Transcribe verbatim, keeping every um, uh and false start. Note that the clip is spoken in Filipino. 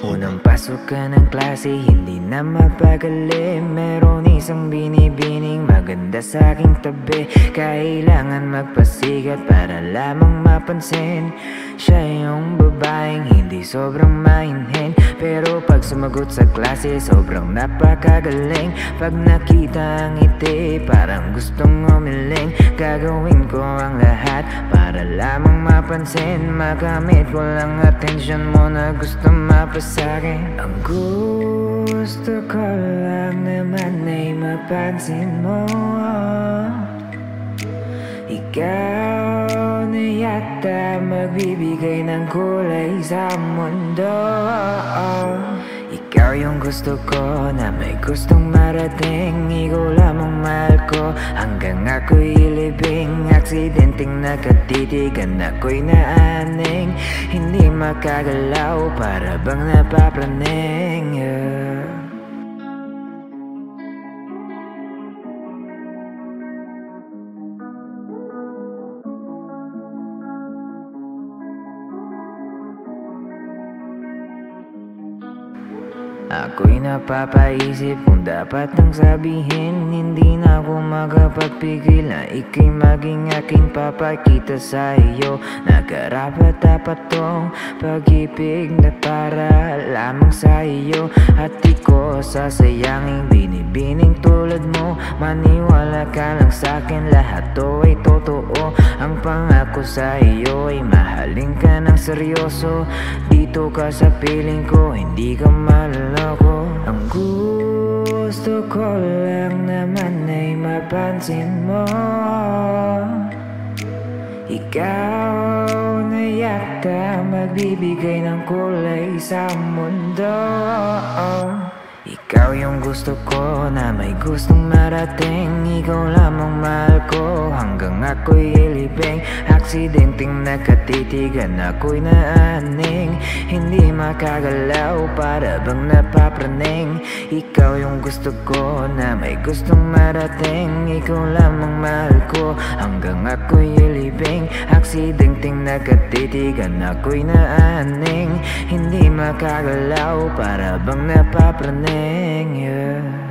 Unang pasok ka ng klase, hindi na mapagali. Meron isang binibining maganda sa aking tabi. Kailangan magpasikat para lamang mapansin. Siya yung babaeng hindi sobrang mainhin, pero pag sumagot sa klase, sobrang napakagaling. Pag nakita ang ngiti, parang gustong umiling. Gagawin ko ang lahat para lamang mapansin, magamit ko lang atensyon mo na gusto mapasin. Ang gusto ko lang naman ay mapansin mo. Ikaw na yata magbibigay ng kulay sa mundo. Ikaw yung gusto ko na may gustong marating. Ikaw lamang mahal ko hanggang ako'y ilibing. Aksidenteng nakatitig, anak ko'y naaning. Hindi makagalaw, para bang napaplaning, yeah. Ako'y napapaisip kung dapat nang sabihin. Hindi na ako makapagpigil na ika'y maging aking papakita sa iyo. Nagkarapat-dapat tong pag-ibig na para lamang sa iyo. At di ko sasayangin binibining tulad mo. Maniwala ka lang sa'kin, lahat to ay totoo. Ang pangako sa iyo ay mahalin ka ng seryoso. Dito ka sa piling ko, hindi ka malalo. Ang gusto ko lang naman ay mapansin mo. Ikaw na yata magbibigay ng kulay sa mundo. Ikaw yung gusto ko na may gustong marating. Ikaw lamang mahal ko hanggang ako'y ilibing. Aksidenteng nakatitigan, ako'y naaning. Hindi makagalaw, para bang napapraning. Ikaw yung gusto ko na may gustong marating. Ikaw lamang mahal ko hanggang ako'y ilibing. Aksidenteng nakatitigan, ako'y naaning. Hindi makagalaw, para bang napapraning. Yeah.